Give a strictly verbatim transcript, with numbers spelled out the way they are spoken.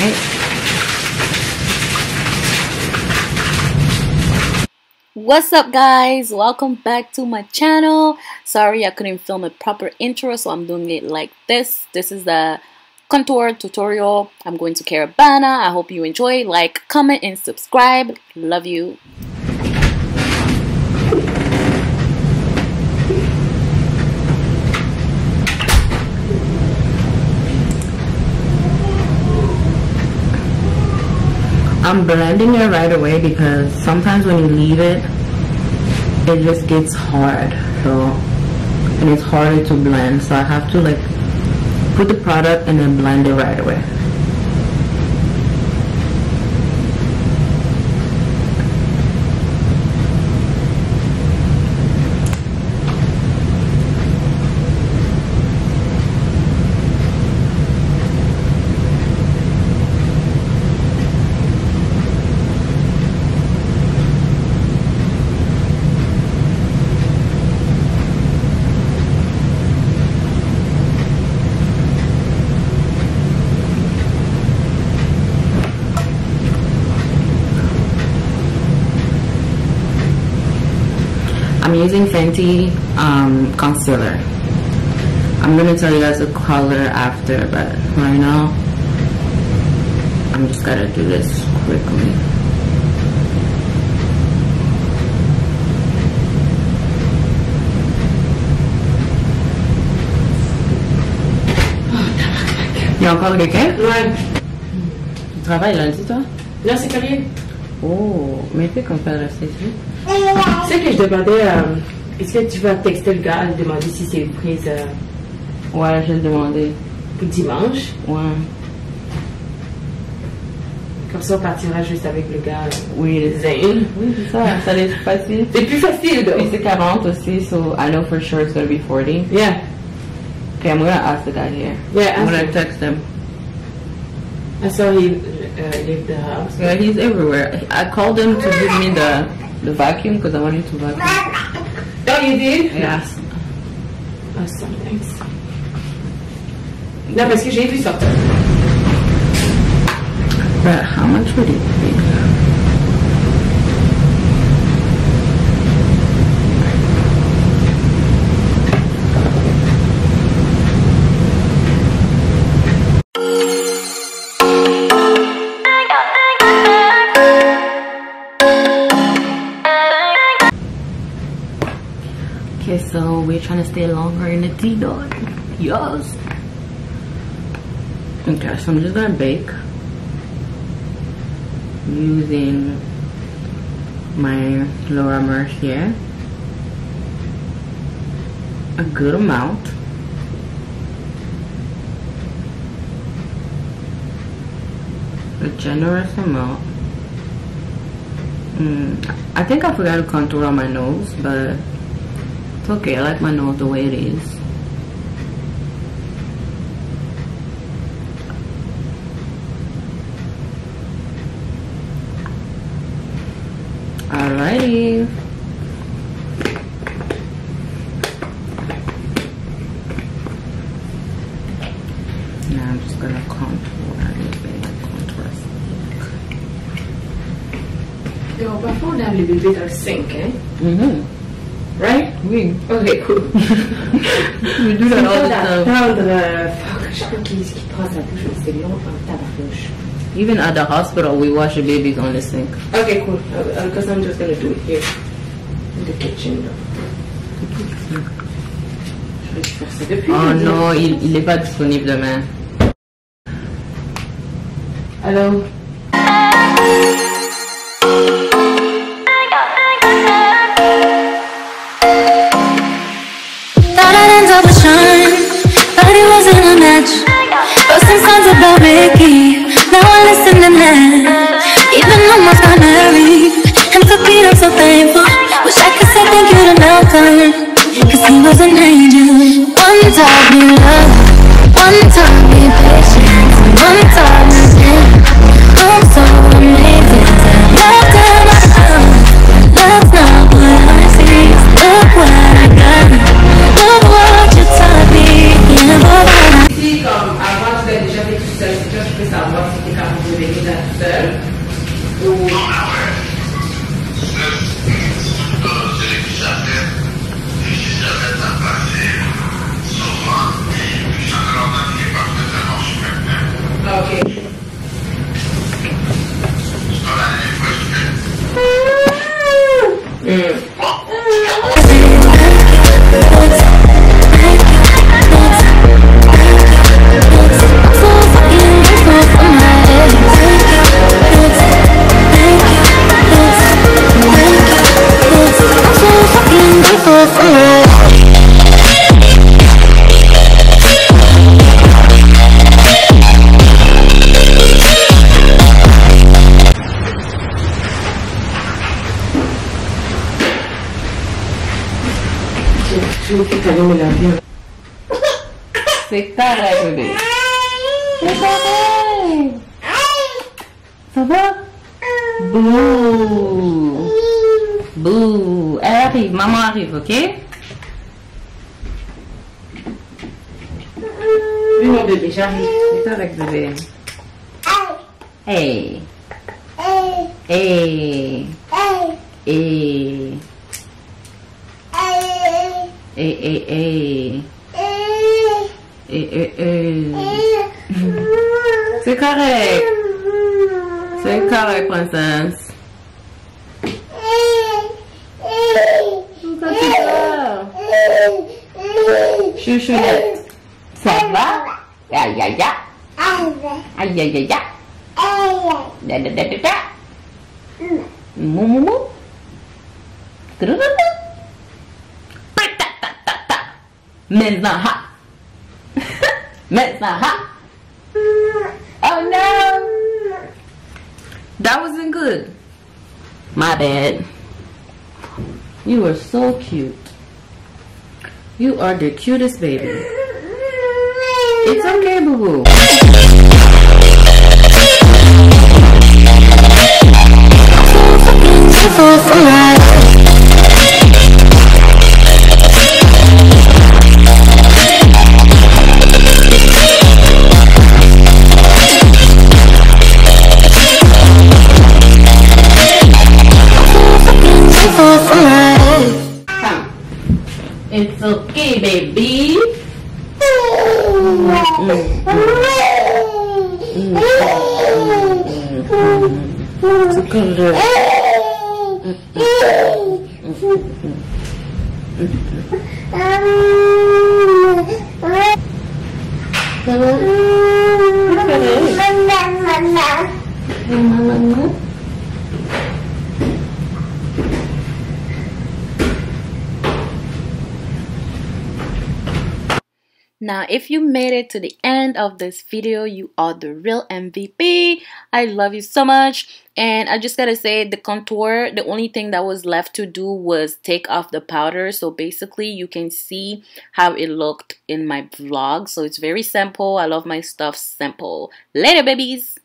Right. What's up, guys? Welcome back to my channel. Sorry I couldn't film a proper intro, so I'm doing it like this. This is the contour tutorial. I'm going to Caribana. I hope you enjoy. Like, comment, and subscribe. Love you. I'm blending it right away because sometimes when you leave it, it just gets hard, so, and it's harder to blend, so I have to like put the product and then blend it right away. I'm using Fenty um, concealer. I'm gonna tell you guys the color after, but right now I'm just gonna do this quickly. Il y a encore quelqu'un? Ouais. Tu travailles lundi, toi? Là, c'est combien? Oh, mais fais comme ça, c'est ça. Tu sais que je demandais, euh, est-ce que tu vas texter le gars et demander si c'est une prise? Euh, ouais, je vais le demander. Pour dimanche? Ouais. Comme ça, on partira juste avec le gars. Oui, Zane. Oui, c'est ça, ça allait être facile. C'est plus facile, donc. Et c'est quarante aussi, so I know for sure it's going to be forty. Yeah. Okay, I'm going to ask the guy here. Yeah, I'm going to text him. I saw he uh, leave the house. Yeah, he's everywhere. I called him to give me the, the vacuum because I wanted to vacuum. Oh, you did? Yes. Awesome, thanks. No, because j'ai vu sortir. But how much would it be? So we're trying to stay longer in the tea dog. Yes. Okay, so I'm just gonna bake using my Laura Mercier. A good amount. A generous amount. Mm, I think I forgot to contour on my nose, but okay, I like my nose the way it is. Alrighty. Now I'm just gonna contour a little bit, like contour. Yo, before that, we did our sink, eh? Mm-hmm. Right? Oui. Okay, cool. We do that all the time. Even at the hospital, we wash the babies on the sink. Okay, cool. Because I'm just going to do it here in the kitchen. Oh non, il n'est pas disponible demain. Hello? Cause he was an angel. One time you love, one time you patience, one time you stay. I'm so amazing. Love to myself. Love's not what I see. Look what I got. Look what you taught me. Yeah, what I got. servicios que salvan de casos de delincuencia ou le législateur le législateur a passé souvent et alors on a fini par faire la marche maintenant. Ok. Voilà les questions. Você que tá aí, bebê. Você tá aí. Tá bom? Boo. Boo. Ela arrive, maman arrive, ok? Oui, mon bébé, j'arrive. Viens avec bébé. Hey. Hey. Hey. Hey, hey, hey. Hey, hey, hey. C'est correct. C'est correct, princesse. Chouchounette. Ça va? Aïe, aïe, aïe. Aïe, aïe, aïe. Mou, mou, mou. Maintenant, ha! Maintenant, ha! Oh no! That wasn't good. My bad. You are so cute. You are the cutest baby. It's okay, boo boo. It's okay, baby. Now, if you made it to the end of this video, you are the real M V P. I love you so much. And I just gotta say, the contour, the only thing that was left to do was take off the powder. So basically, you can see how it looked in my vlog. So it's very simple. I love my stuff simple. Later, babies!